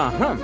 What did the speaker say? Aha.